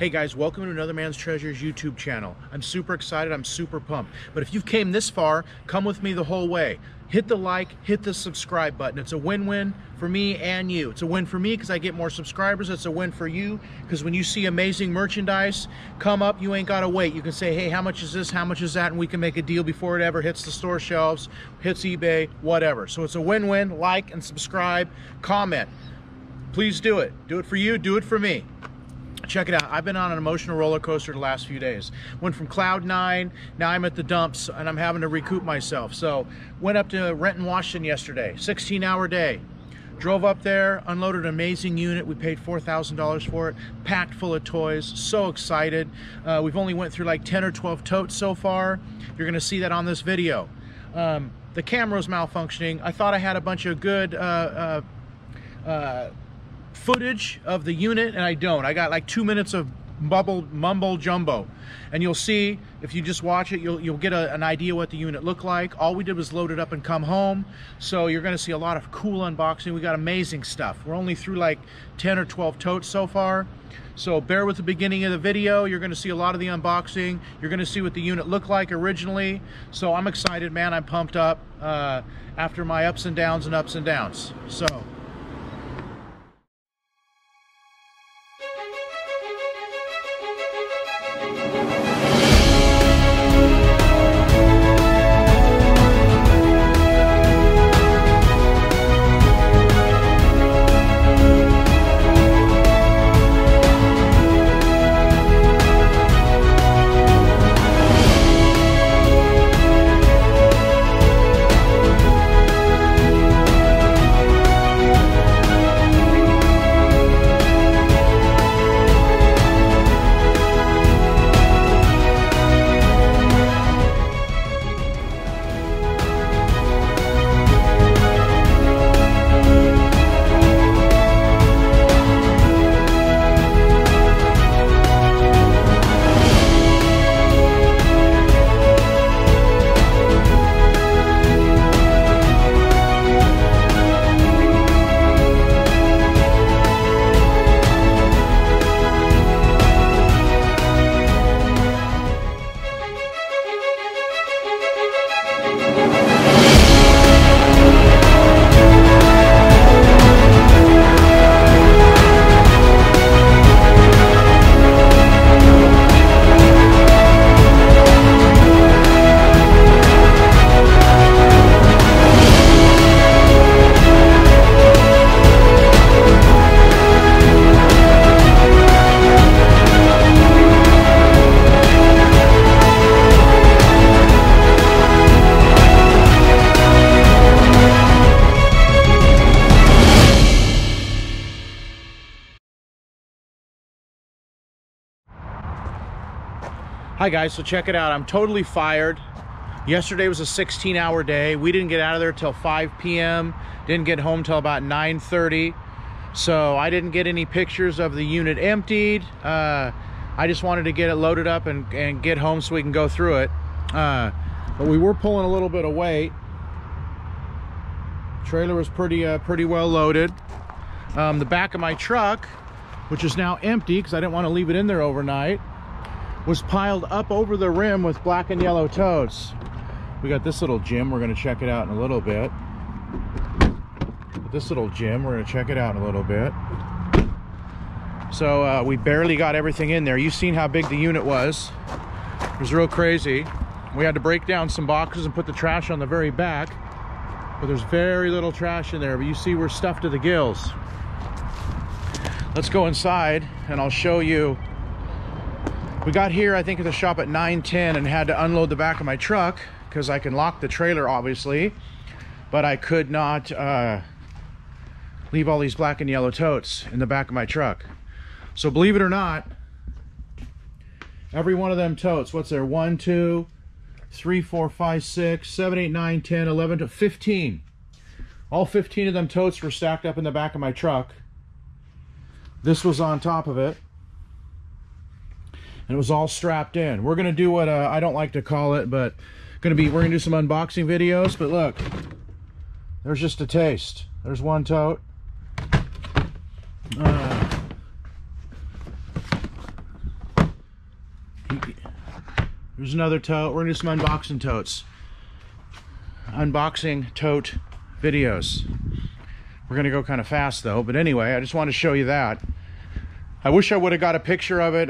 Hey guys, welcome to Another Man's Treasures YouTube channel. I'm super excited, I'm super pumped. But if you've came this far, come with me the whole way. Hit the like, hit the subscribe button. It's a win-win for me and you. It's a win for me because I get more subscribers. It's a win for you because when you see amazing merchandise come up, you ain't gotta wait. You can say, hey, how much is this, how much is that? And we can make a deal before it ever hits the store shelves, hits eBay, whatever. So it's a win-win. Like and subscribe, comment. Please do it. Do it for you, do it for me. Check it out. I've been on an emotional roller coaster the last few days. Went from cloud nine, now I'm at the dumps and I'm having to recoup myself. So went up to Renton, Washington yesterday, 16-hour day. Drove up there, unloaded an amazing unit. We paid $4,000 for it, packed full of toys, so excited. We've only went through like 10 or 12 totes so far. You're gonna see that on this video. The camera's malfunctioning. I thought I had a bunch of good footage of the unit, and I don't. I got like 2 minutes of mumble jumbo, and you'll see if you just watch it, you'll get an idea what the unit looked like. All we did was load it up and come home, so you're going to see a lot of cool unboxing. We got amazing stuff. We're only through like 10 or 12 totes so far, so bear with the beginning of the video. You're going to see a lot of the unboxing. You're going to see what the unit looked like originally. So I'm excited, man. I'm pumped up after my ups and downs. So hi guys, so check it out. I'm totally fired. Yesterday was a 16-hour day. We didn't get out of there till 5 p.m. Didn't get home till about 9:30. So I didn't get any pictures of the unit emptied. I just wanted to get it loaded up and get home so we can go through it. But we were pulling a little bit of weight. Trailer was pretty well loaded. The back of my truck, which is now empty because I didn't want to leave it in there overnight, was piled up over the rim with black and yellow totes. We got this little gym. We're going to check it out in a little bit. So we barely got everything in there. You've seen how big the unit was. It was real crazy. We had to break down some boxes and put the trash on the very back, but there's very little trash in there. But you see we're stuffed to the gills. Let's go inside and I'll show you. We got here, I think, at the shop at 9:10 and had to unload the back of my truck because I can lock the trailer, obviously, but I could not leave all these black and yellow totes in the back of my truck. So believe it or not, every one of them totes, what's there? 1, 2, 3, 4, 5, 6, 7, 8, 9, 10, 11, 12, 15. All 15 of them totes were stacked up in the back of my truck. This was on top of it. And it was all strapped in. We're gonna do what I don't like to call it, but we're gonna do some unboxing videos. But look, there's just a taste. There's one tote. There's another tote. We're gonna do some unboxing totes. Unboxing tote videos. We're gonna go kind of fast though, but anyway, I just want to show you that. I wish I would have got a picture of it,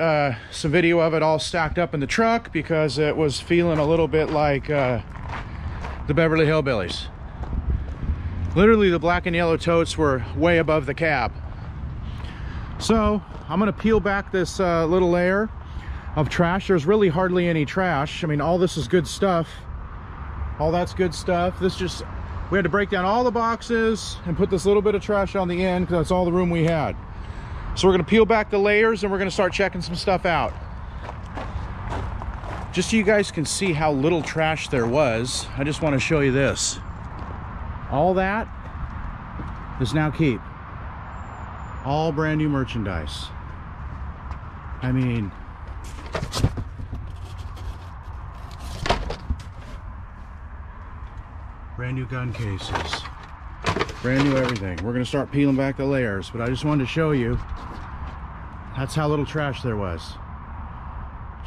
some video of it all stacked up in the truck, because it was feeling a little bit like the Beverly Hillbillies. Literally the black and yellow totes were way above the cab. So I'm gonna peel back this little layer of trash. There's really hardly any trash. I mean, all this is good stuff. All that's good stuff. This just, we had to break down all the boxes and put this little bit of trash on the end because that's all the room we had. So we're gonna peel back the layers and we're gonna start checking some stuff out. Just so you guys can see how little trash there was, I just wanna show you this. All that is now keep. All brand new merchandise. I mean, brand new gun cases. Brand new everything. We're gonna start peeling back the layers, but I just wanted to show you that's how little trash there was.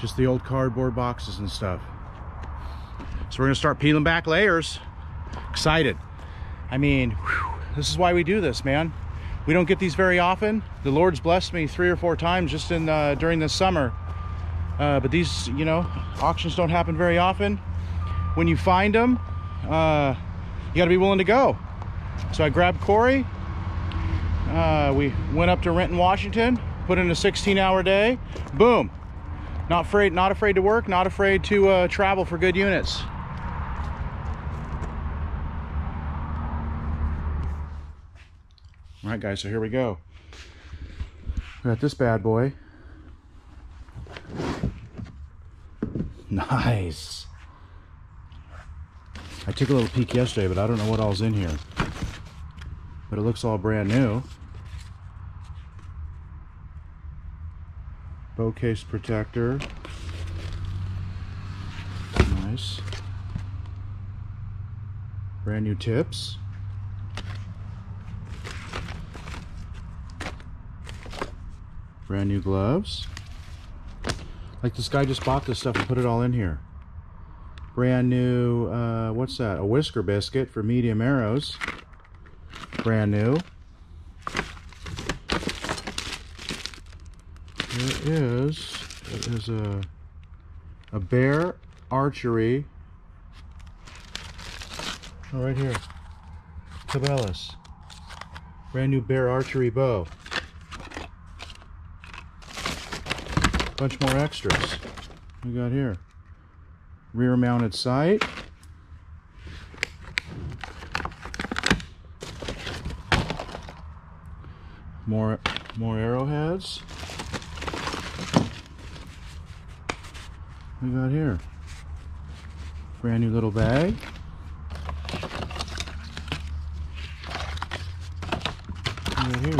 Just the old cardboard boxes and stuff. So we're gonna start peeling back layers. Excited. I mean, whew, this is why we do this, man. We don't get these very often. The Lord's blessed me 3 or 4 times just in during this summer. But these, you know, auctions don't happen very often. When you find them, you gotta be willing to go. So I grabbed Corey, we went up to Renton, Washington, put in a 16-hour day, boom. Not afraid to work, not afraid to travel for good units. All right, guys, so here we go. We got this bad boy. Nice. I took a little peek yesterday, but I don't know what all's in here. But it looks all brand new. Bow case protector. Nice. Brand new tips. Brand new gloves. Like, this guy just bought this stuff and put it all in here. Brand new, what's that? A Whisker Biscuit for medium arrows. Brand new. It is a bear archery. Oh, right here. Cabela's. Brand new bear archery bow. Bunch more extras. We got here. Rear mounted sight. More arrowheads. We got here. Brand new little bag. We got here.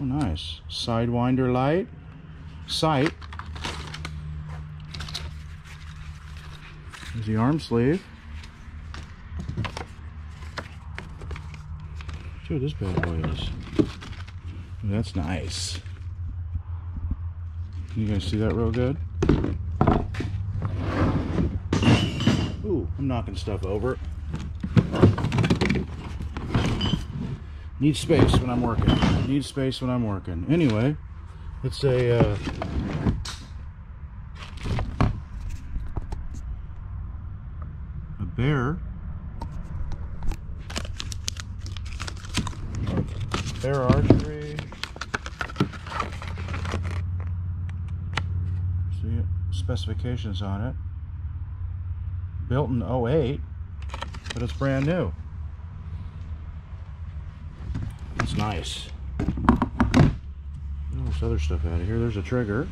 Oh, nice. Sidewinder light. Sight. There's the arm sleeve. See what this bad boy is. Ooh, that's nice. Can you guys see that real good? Ooh, I'm knocking stuff over. Need space when I'm working. Need space when I'm working. Anyway. It's a bear archery. See specifications on it. Built in 08, but it's brand new. That's nice. This other stuff out of here. There's a trigger.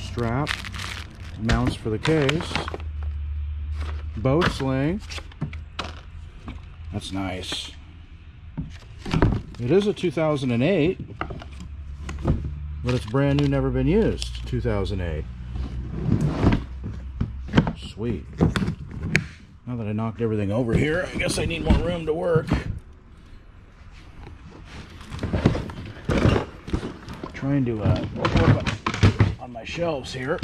Strap. Mounts for the case. Bow sling. That's nice. It is a 2008, but it's brand new, never been used. 2008. Sweet. Now that I knocked everything over here, I guess I need more room to work. trying to work on my shelves here.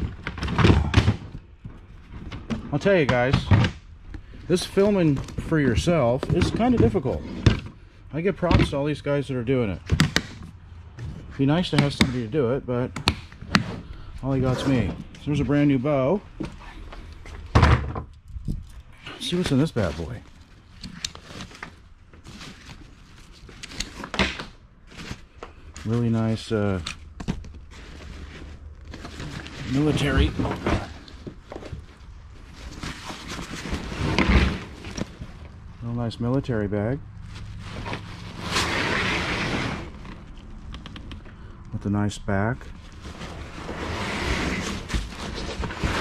I'll tell you guys, this filming for yourself is kind of difficult. I give props to all these guys that are doing it. It'd be nice to have somebody to do it, but all I got's me. So there's a brand new bow. Let's see what's in this bad boy. Really nice military. Real nice military bag. With a nice back.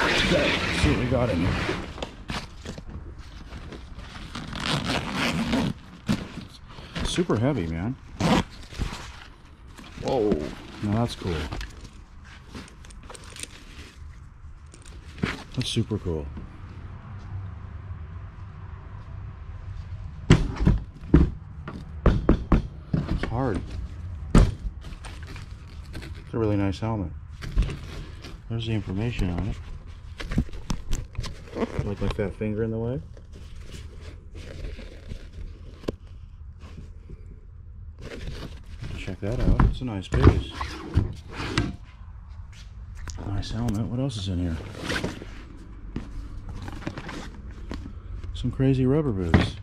Okay, let's see what we got in here. It's super heavy, man. Whoa, now that's cool. That's super cool. It's hard. It's a really nice helmet. There's the information on it. Like my fat finger in the way. Check that out. It's a nice piece. Nice helmet. What else is in here? Some crazy rubber boots.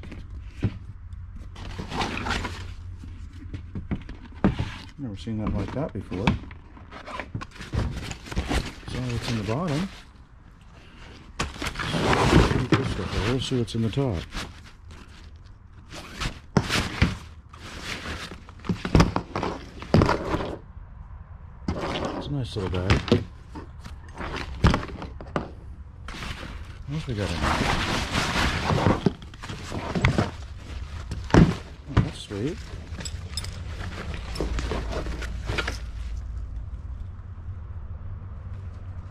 Never seen that like that before. So what's in the bottom? We'll see what's in the top. It's a nice little bag. What else we got in there? Oh, that's sweet.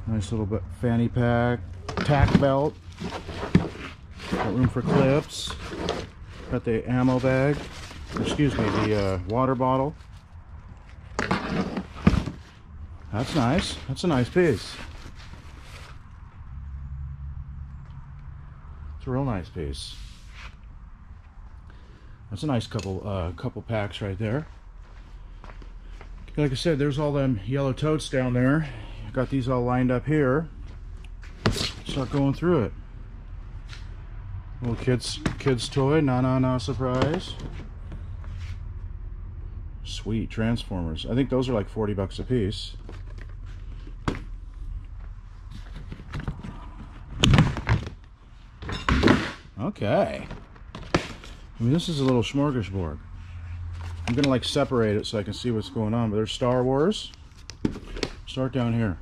Nice little fanny pack, tack belt. Got room for clips. Got the ammo bag. Excuse me, the water bottle. That's nice. That's a nice piece. It's a real nice piece. That's a nice couple packs right there. Like I said, there's all them yellow totes down there. Got these all lined up here. Start going through it. Little kids toy, na-na-na surprise. Sweet, Transformers. I think those are like 40 bucks a piece. Okay. I mean, this is a little smorgasbord. I'm gonna like separate it so I can see what's going on, but there's Star Wars. Start down here.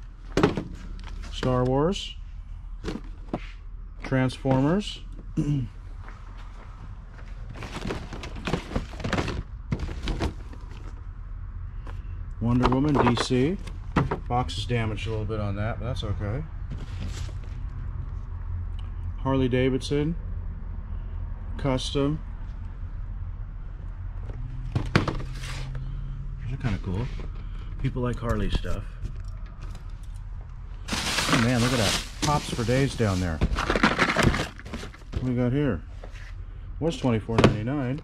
Star Wars. Transformers. Wonder Woman DC. Box is damaged a little bit on that, but that's okay. Harley Davidson custom. Those are kind of cool. People like Harley stuff. Oh man, look at that. Pops for days down there. We got here was $24.99.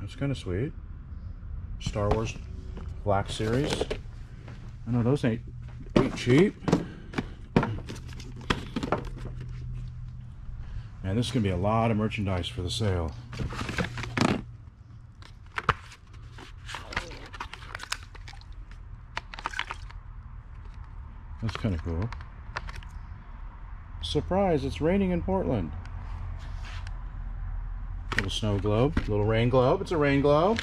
That's kind of sweet. Star Wars Black Series. I know those ain't cheap. Man, this is gonna be a lot of merchandise for the sale. That's kind of cool. Surprise, it's raining in Portland. Little snow globe, little rain globe. It's a rain globe.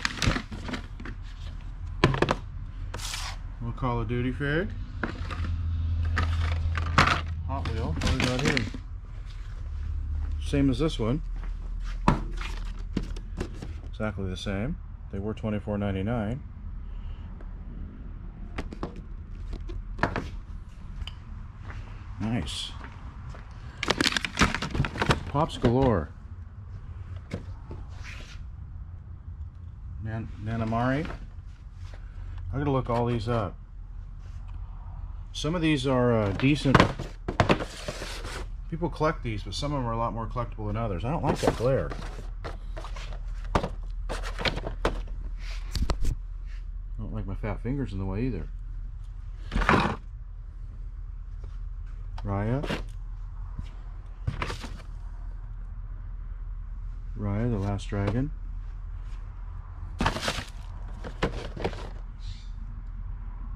Little Call of Duty fig. Hot Wheel. What do we got here? Same as this one. Exactly the same. They were $24.99. Nice. Pops galore. Nanamari. I'm gonna look all these up. Some of these are decent. People collect these, but some of them are a lot more collectible than others. I don't like that glare. I don't like my fat fingers in the way either. Raya, the Last Dragon.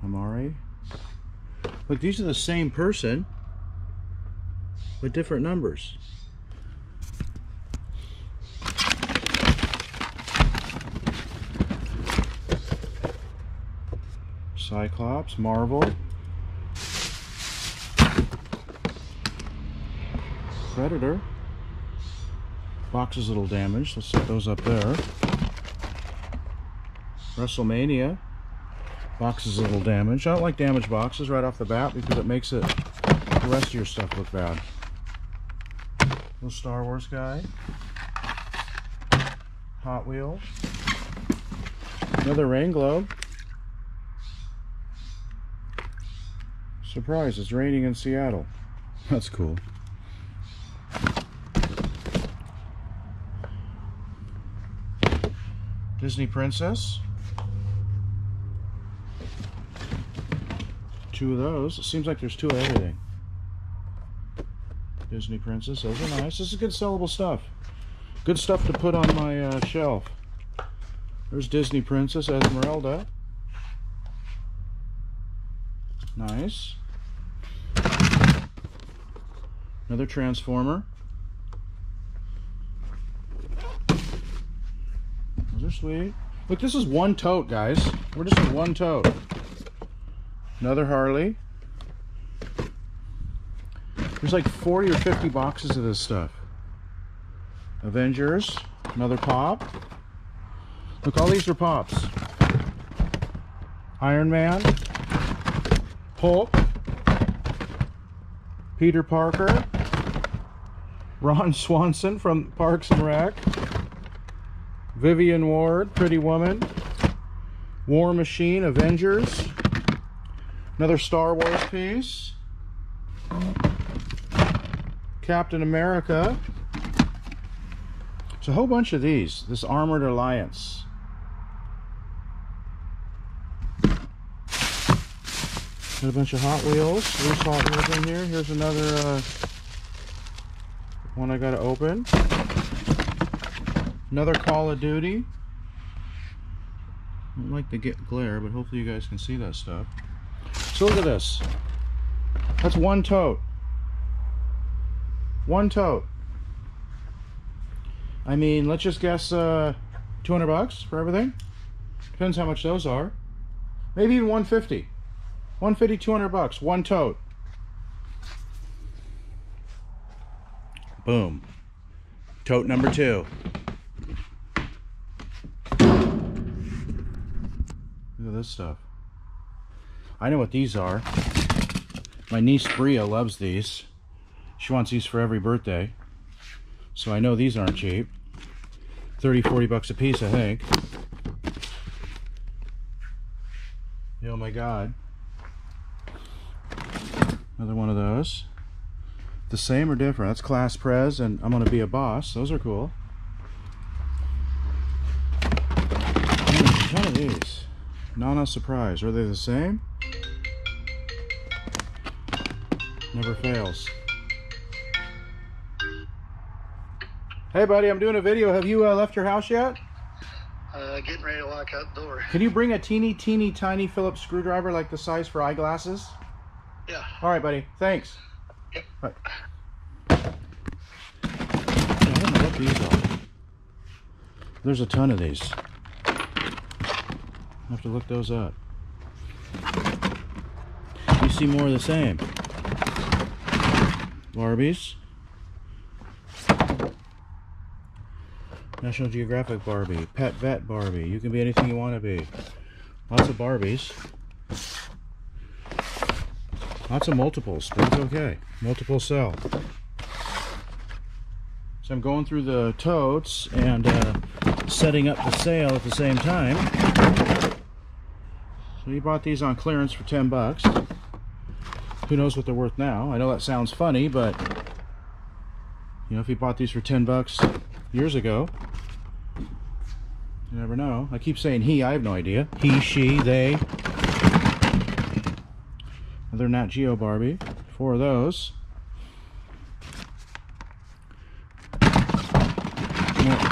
Amari. Look, these are the same person, but different numbers. Cyclops, Marvel. Predator. Boxes a little damaged. Let's set those up there. WrestleMania. Boxes a little damaged. I don't like damaged boxes right off the bat because it makes it the rest of your stuff look bad. Little Star Wars guy. Hot Wheels. Another rain globe. Surprise, it's raining in Seattle. That's cool. Disney Princess. Two of those. It seems like there's two of everything. Disney Princess. Those are nice. This is good sellable stuff. Good stuff to put on my shelf. There's Disney Princess Esmeralda. Nice. Another Transformer. Sweet. Look, this is one tote, guys. We're just in one tote. Another Harley. There's like 40 or 50 boxes of this stuff. Avengers. Another Pop. Look, all these are Pops. Iron Man. Hulk. Peter Parker. Ron Swanson from Parks and Rec. Vivian Ward, Pretty Woman, War Machine, Avengers, another Star Wars piece, Captain America. It's a whole bunch of these. This Armored Alliance. Got a bunch of Hot Wheels. There's Hot Wheels in here. Here's another one I got to open. Another Call of Duty. I don't like the glare, but hopefully you guys can see that stuff. So look at this. That's one tote. One tote. I mean, let's just guess 200 bucks for everything. Depends how much those are. Maybe even 150. 150, 200 bucks. One tote. Boom. Tote number two. Look at this stuff. I know what these are. My niece Bria loves these. She wants these for every birthday. So I know these aren't cheap. 30, 40 bucks a piece, I think. Oh my God. Another one of those. The same or different? That's Class Prez and I'm Gonna Be a Boss. Those are cool. What are these? Nana Surprise. Are they the same? Never fails. Hey buddy, I'm doing a video. Have you left your house yet? Getting ready to lock out the door. Can you bring a teeny tiny Phillips screwdriver like the size for eyeglasses? Yeah. Alright buddy, thanks. Yep. All right. I don't know what these are. There's a ton of these. I have to look those up. You see more of the same. Barbies. National Geographic Barbie. Pet Vet Barbie. You can be anything you want to be. Lots of Barbies. Lots of multiples, but it's okay. Multiple cell. So I'm going through the totes and setting up the sale at the same time. So he bought these on clearance for 10 bucks. Who knows what they're worth now? I know that sounds funny, but you know, if he bought these for 10 bucks years ago, you never know. I keep saying he, I have no idea. He, she, they. Another Nat Geo Barbie. 4 of those.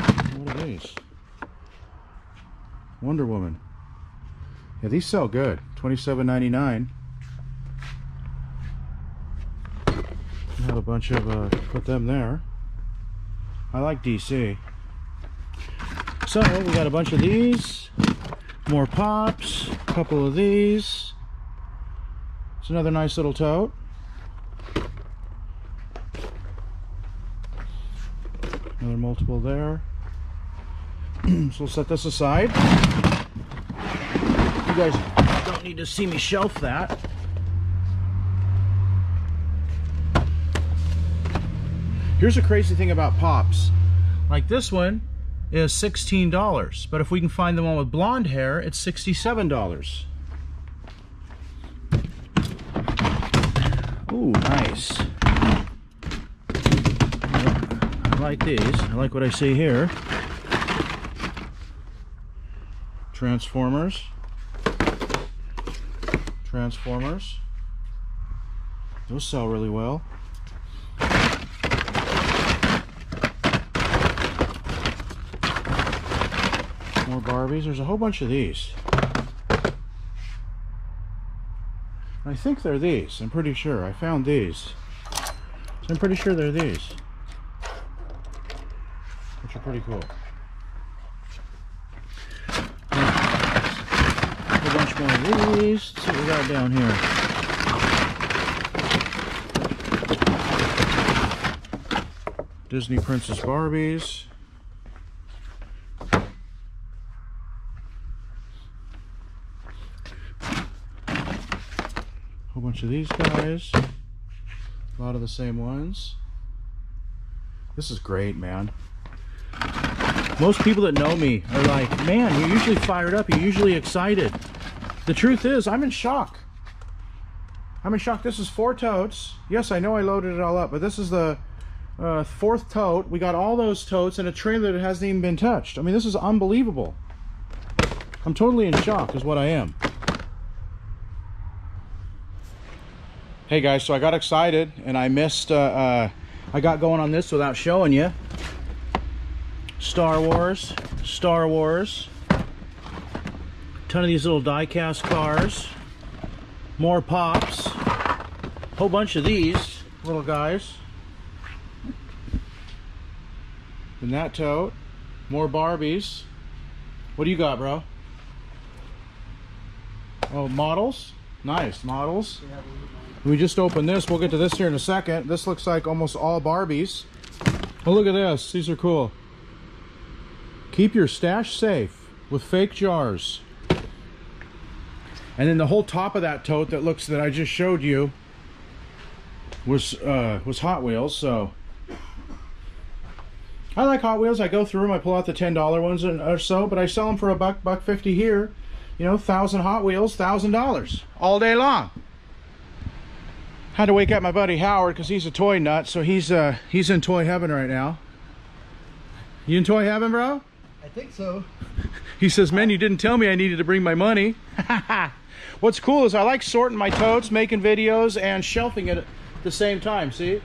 What are these? Wonder Woman. Yeah, these sell good. $27.99. I have a bunch of, put them there. I like DC. So we got a bunch of these, more pops, a couple of these. It's another nice little tote. Another multiple there. So we'll set this aside. You guys don't need to see me shelf that. Here's a crazy thing about pops. Like this one is $16, but if we can find the one with blonde hair, it's $67. Ooh, nice. I like these. I like what I see here. Transformers. Transformers. Those sell really well. More Barbies. There's a whole bunch of these. I think they're these. I'm pretty sure. I found these. So I'm pretty sure they're these. Which are pretty cool. A whole bunch more of these. Let's see what we got down here. Disney Princess Barbies. A bunch of these guys, a lot of the same ones. This is great, man. Most people that know me are like, man, you're usually fired up, you're usually excited. The truth is, I'm in shock. I'm in shock. This is 4 totes. Yes, I know I loaded it all up, but this is the 4th tote. We got all those totes in a trailer that hasn't even been touched. I mean, this is unbelievable. I'm totally in shock is what I am. Hey guys, so I got excited and I missed, I got going on this without showing you. Star Wars, Star Wars. A ton of these little die-cast cars. More pops. Whole bunch of these little guys. And that tote. More Barbies. What do you got, bro? Oh, models? Nice, models. We just opened this. We'll get to this here in a second. This looks like almost all Barbies. Oh, look at this. These are cool. Keep your stash safe with fake jars. And then the whole top of that tote that looks that I just showed you was Hot Wheels. So I like Hot Wheels. I go through them. I pull out the $10 ones or so, but I sell them for $1, $1.50 here. You know, 1,000 Hot Wheels, $1,000 all day long. Had to wake up my buddy Howard because he's a toy nut, so he's in toy heaven right now. You in toy heaven, bro? I think so. He says, man, you didn't tell me I needed to bring my money. What's cool is I like sorting my totes, making videos, and shelving it at the same time, see?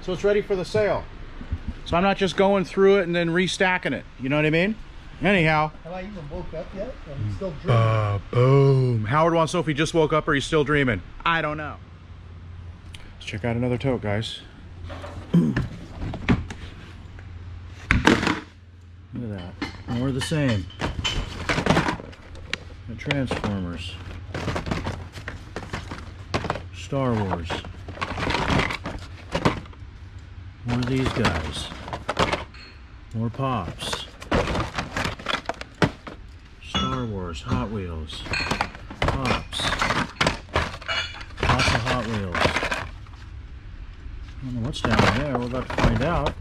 So it's ready for the sale. So I'm not just going through it and then restacking it. You know what I mean? Anyhow. Have I even woke up yet? I'm still dreaming. Boom. Howard wants to know if he just woke up or he's still dreaming. I don't know. Check out another tote, guys. Look at that. More of the same. The Transformers. Star Wars. More of these guys. More pops. Star Wars. Hot Wheels. Pops. Lots of Hot Wheels. I don't know what's down there. We're about to find out.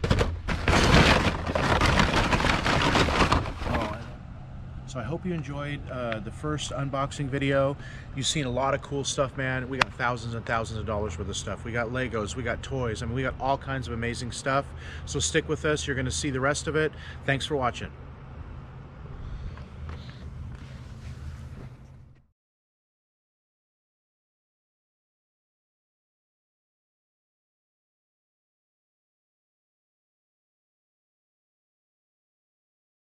So I hope you enjoyed the first unboxing video. You've seen a lot of cool stuff, man. We got thousands and thousands of dollars worth of stuff. We got Legos, we got toys. I mean, we got all kinds of amazing stuff. So stick with us. You're going to see the rest of it. Thanks for watching.